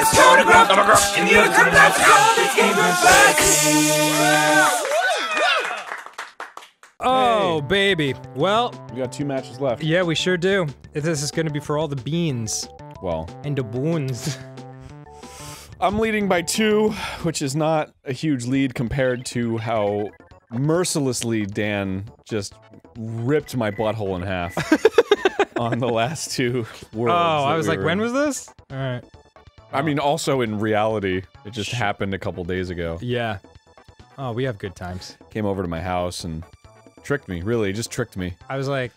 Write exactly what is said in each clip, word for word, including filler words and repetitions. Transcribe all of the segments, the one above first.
Let's go to Grump. And you're the Grump. Let's go. This game is back. Oh, hey. Baby. Well, we got two matches left. Yeah, we sure do. This is gonna be for all the beans. Well. And the boons. I'm leading by two, which is not a huge lead compared to how mercilessly Dan just ripped my butthole in half on the last two words. Oh, I was we like, were... when was this? Alright. I mean, also in reality, it just Shh. happened a couple days ago. Yeah. Oh, we have good times. Came over to my house and... tricked me, really, just tricked me. I was like,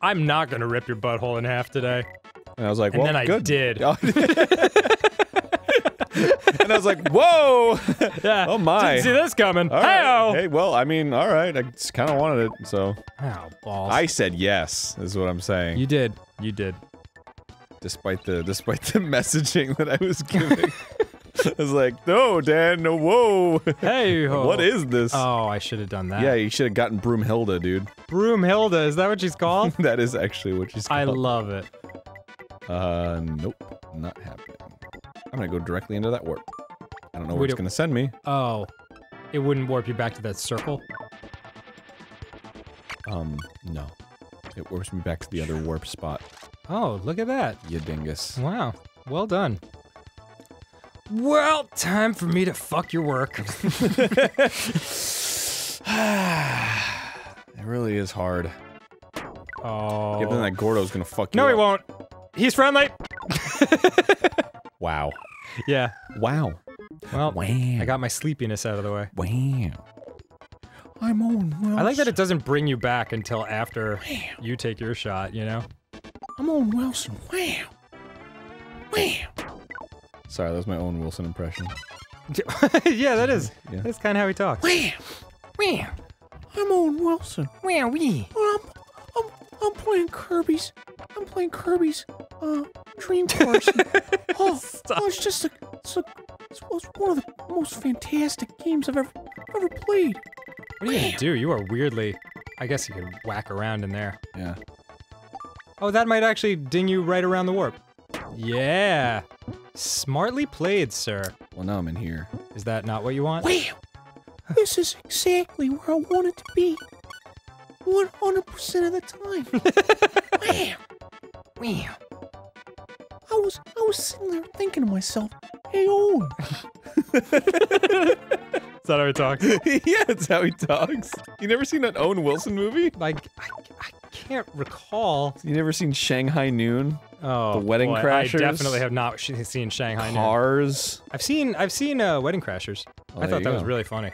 I'm not gonna rip your butthole in half today. And I was like, well, and then good. I did. And I was like, whoa! Yeah. Oh my. Didn't see this coming. All right. Hey, well, I mean, alright, I just kinda wanted it, so. Oh, balls. I said yes, is what I'm saying. You did. You did. Despite the, despite the messaging that I was giving. I was like, no, Dan, no, whoa! Hey, -ho. What is this? Oh, I should have done that. Yeah, you should have gotten Broomhilda, dude. Broomhilda, is that what she's called? That is actually what she's called. I love it. Uh, nope, not happening. I'm gonna go directly into that warp. I don't know where Wait, it's gonna send me. Oh, it wouldn't warp you back to that circle? Um, no. It warps me back to the other warp spot. Oh, look at that. You dingus. Wow, well done. Well, time for me to fuck your work. It really is hard. Oh. Yeah, but then that Gordo's gonna fuck you No, up. He won't. He's friendly. Wow. Yeah. Wow. Well, wow. I got my sleepiness out of the way. Wow. I'm on Welsh. I like that it doesn't bring you back until after wow. you take your shot, you know? I'm on Welsh. Wow. Wow. Sorry, that was my own Wilson impression. Yeah, that is. Yeah. That's kind of how he talks. Wham! Wham! I'm Owen Wilson. Wham, wee! I'm, I'm, I'm playing Kirby's. I'm playing Kirby's, uh, Dream Course. oh, oh, it's just a, it's a, it's one of the most fantastic games I've ever, ever played. What are you gonna do? You are weirdly, I guess you could whack around in there. Yeah. Oh, that might actually ding you right around the warp. Yeah! Smartly played, sir. Well, now I'm in here. Is that not what you want? Wow! This is exactly where I want it to be. one hundred percent of the time. Wow! Wow! I was, I was sitting there thinking to myself, hey, Owen. Is that how he talks? Yeah, that's how he talks. You never seen that Owen Wilson movie? Like, I, I can't recall. You never seen Shanghai Noon? Oh, the Wedding boy, Crashers. I definitely have not sh seen Shanghai Noon. Cars. Now. I've seen I've seen uh, Wedding Crashers. Oh, I thought that go. was really funny.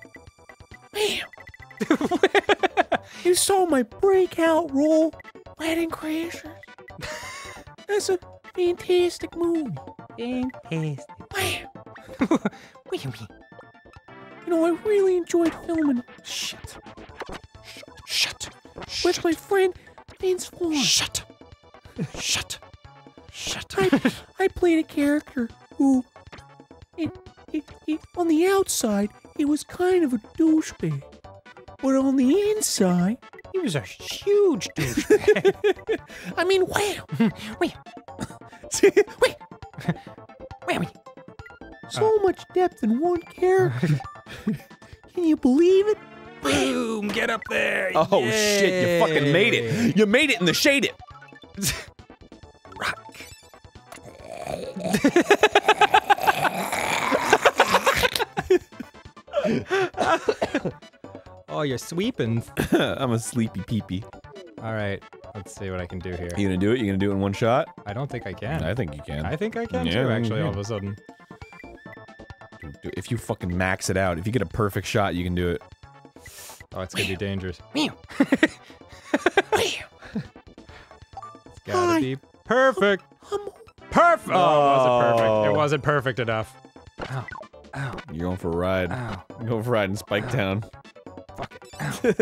You saw my breakout role, Wedding Crashers. That's a fantastic movie. Fantastic. You know, I really enjoyed filming. Shut. Shut. Shut. With Shut. my friend Vince Vaughn. Shut. Shut. Shut up. I, I played a character who, it, it, it, on the outside, he was kind of a douchebag. But on the inside, he was a huge douchebag. I mean, wow. Wow. Wow. So uh. much depth in one character. Can you believe it? Boom, get up there. Oh, Yay. shit, you fucking made it. You made it and the shade it. Rock. Oh, you're sweeping. I'm a sleepy peepee. -pee. All right, let's see what I can do here. You gonna do it? You gonna do it in one shot? I don't think I can. I think you can. I think I can yeah, too. Actually, yeah. all of a sudden. If you fucking max it out, if you get a perfect shot, you can do it. Oh, it's gonna be dangerous. It's gotta Hi. be. Perfect! Perfect! Oh, it wasn't perfect. It wasn't perfect enough. Ow. Ow. You're going for a ride. Ow. You're going for a ride in Spike Ow. Town. Fuck it.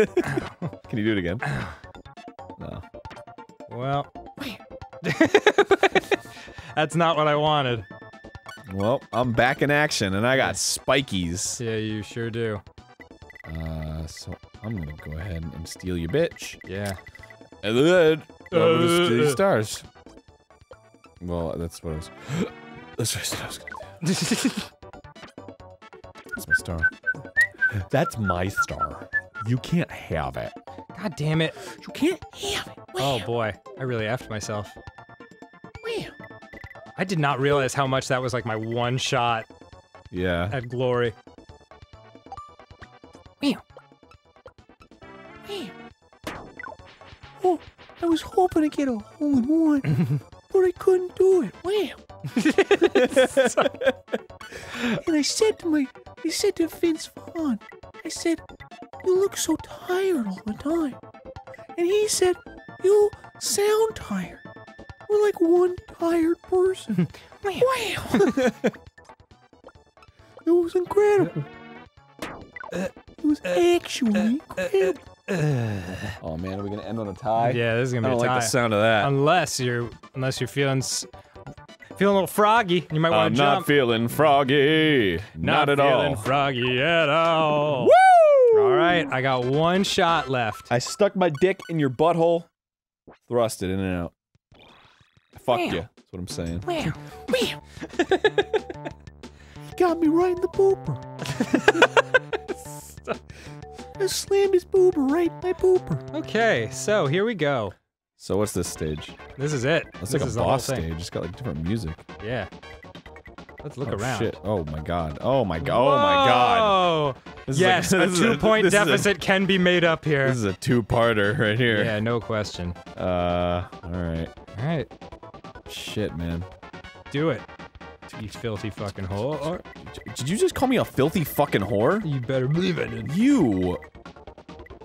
Ow. Ow. Can you do it again? Ow. No. Well. That's not what I wanted. Well, I'm back in action and I got spikies. Yeah, you sure do. Uh, so I'm gonna go ahead and steal your bitch. Yeah. And then, uh, I'm gonna steal your stars. Well, that's what I was. That's what I was gonna do. That's my star. That's my star. You can't have it. God damn it. You can't have it. Wow. Oh boy, I really effed myself. Wow. I did not realize how much that was like my one shot. Yeah. At glory. Wow. Wow. Oh, I was hoping to get a hole in one, but I couldn't do it. Wow. And I said to my, I said to Vince Vaughn, I said, you look so tired all the time. And he said, you sound tired. We're like one tired person. Wow. It was incredible. Uh, it was uh, actually uh, incredible. Uh, uh, oh man, are we gonna end on a tie? Yeah, this is gonna be a tie. I don't like the sound of that. Unless you're, unless you're feeling, feeling a little froggy, you might want to jump. I'm not feeling froggy. Not, not at all. Not feeling froggy at all. Woo! All right, I got one shot left. I stuck my dick in your butthole, thrust it in and out. I fucked you. That's what I'm saying. Wow. Wow. He got me right in the pooper. I slammed his boober right in my pooper. Okay, so here we go. So what's this stage? This is it. It's like a boss stage. It's got like different music. Yeah. Let's look oh, around. Shit. Oh my god. Oh my god. Whoa. Oh my god. This yes, like, a two-point deficit a, can be made up here. This is a two-parter right here. Yeah, no question. Uh, alright. Alright. Shit, man. Do it. You filthy fucking whore. Did you just call me a filthy fucking whore? You better believe it. Dude. You!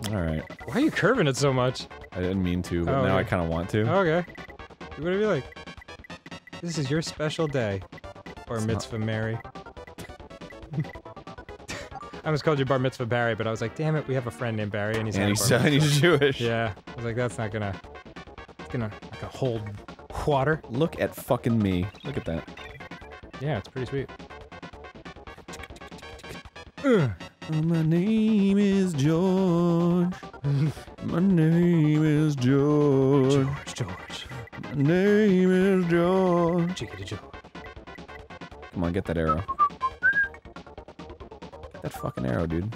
Alright. Why are you curving it so much? I didn't mean to, but oh, now okay. I kinda want to. Oh, okay. Do whatever you like. This is your special day. Bar mitzvah Mary. I almost called you Bar mitzvah Barry, but I was like, damn it, we have a friend named Barry, and he's and he's, and he's Jewish. Yeah, I was like, that's not gonna, it's gonna, not gonna hold water. Look at fucking me. Look at that. Yeah, it's pretty sweet. uh, my name is George. My name is George. George, George. My name is George. Chickity George. Come on, get that arrow. Get that fucking arrow, dude.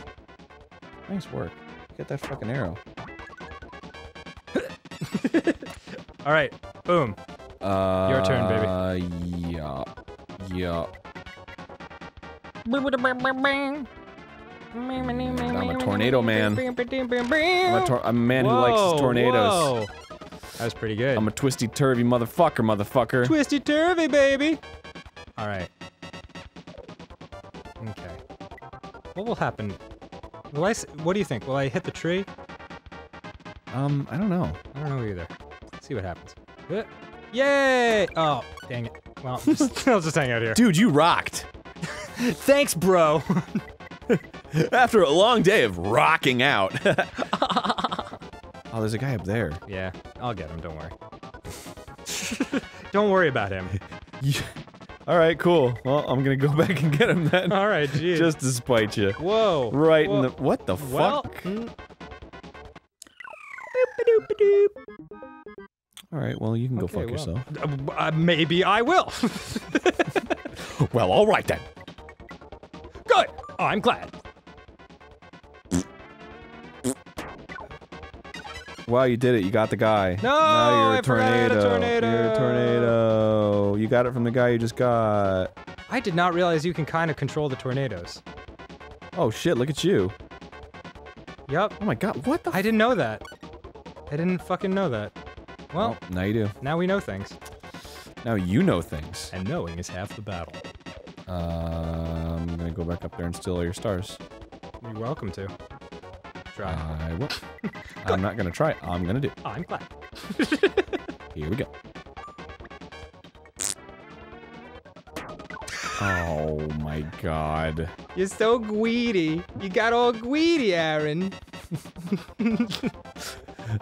Nice work. Get that fucking arrow. Alright, boom. Uh, Your turn, baby. Yeah. Yeah. I'm a tornado man. I'm a, tor I'm a man whoa, who likes tornadoes. Whoa. That was pretty good. I'm a twisty-turvy motherfucker, motherfucker. Twisty-turvy, baby! Alright. Okay. What will happen? Will I, what do you think? Will I hit the tree? Um, I don't know. I don't know either. Let's see what happens. Uh, yay! Oh, dang it. Well, I'm just, I'll just hang out here. Dude, you rocked! Thanks, bro! After a long day of rocking out. Oh, there's a guy up there. Yeah, I'll get him, don't worry. Don't worry about him. Yeah. All right, cool. Well, I'm gonna go back and get him then. All right, geez. Just to spite you. Whoa. Right whoa. in the- what the well, fuck? Mm. All right, well, you can okay, go fuck well. yourself. Uh, maybe I will. Well, all right then. Good. Oh, I'm glad. Wow, you did it. You got the guy. No, now you're a tornado. I forgot a tornado. You're a tornado. You got it from the guy you just got. I did not realize you can kind of control the tornadoes. Oh shit, look at you. Yup. Oh my god, what the I didn't know that. I didn't fucking know that. Well, oh, now you do. Now we know things. Now you know things. And knowing is half the battle. Uh, I'm gonna go back up there and steal all your stars. You're welcome to. Try. I will. I'm not gonna try. I'm gonna do. I'm glad. Here we go. Oh my god. You're so greedy. You got all greedy, Aaron.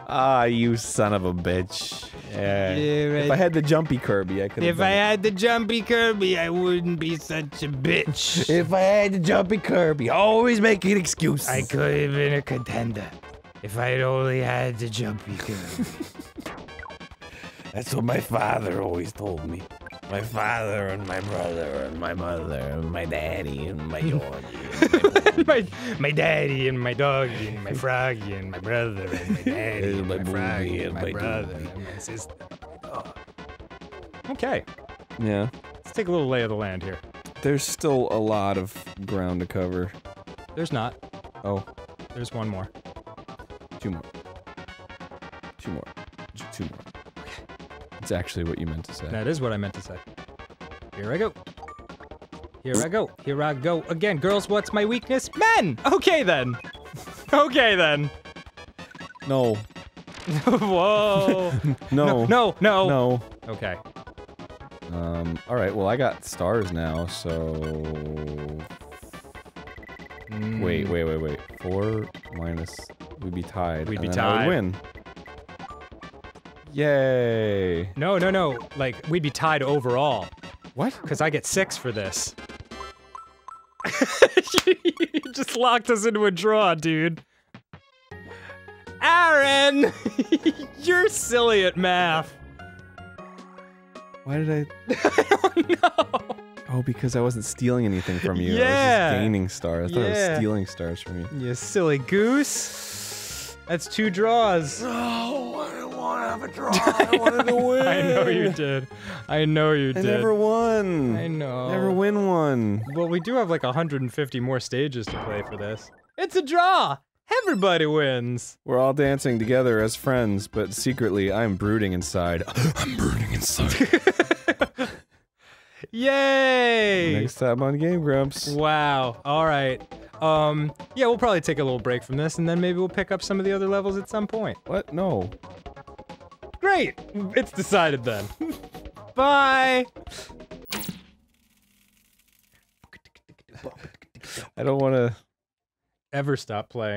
Ah, you son of a bitch. Yeah. Yeah, right. If I had the jumpy Kirby, I could have If I had the jumpy Kirby, I wouldn't be such a bitch. If I had the jumpy Kirby, always making an excuse. I could have been a contender. If I had only had the jumpy Kirby. That's what my father always told me. my father and my brother and my mother and my daddy and my dog. And my, my daddy and my dog and my froggy and my brother and my daddy and my, my froggy and, and my, my brother doobie. And my sister. Oh. Okay. Yeah. Let's take a little lay of the land here. There's still a lot of ground to cover. There's not. Oh. There's one more. Two more. Two more. Two more. It's actually what you meant to say. That is what I meant to say. Here I go. Here I go. Here I go. Again, girls, what's my weakness? Men! Okay, then. Okay, then. No. Whoa. No. No. No. No. No. Okay. Um, all right, well, I got stars now, so... Mm. Wait, wait, wait, wait. Four minus... We'd be tied. We'd be tied. I would win. Yay. No, no, no. Like, we'd be tied overall. What? Because I get six for this. You just locked us into a draw, dude. Aaron! You're silly at math. Why did I... I don't know. Oh, because I wasn't stealing anything from you. Yeah. I was just gaining stars. I thought yeah. I was stealing stars from you. You silly goose. That's two draws. No. I wanted to draw. I wanted to win. I know you did. I know you did. I never won. I know. Never win one. Well, we do have like one hundred fifty more stages to play for this. It's a draw. Everybody wins. We're all dancing together as friends, but secretly I'm brooding inside. I'm brooding inside. Yay! Next time on Game Grumps. Wow. All right. Um. Yeah, we'll probably take a little break from this, and then maybe we'll pick up some of the other levels at some point. What? No. Great! It's decided then. Bye! I don't want to... ever stop playing.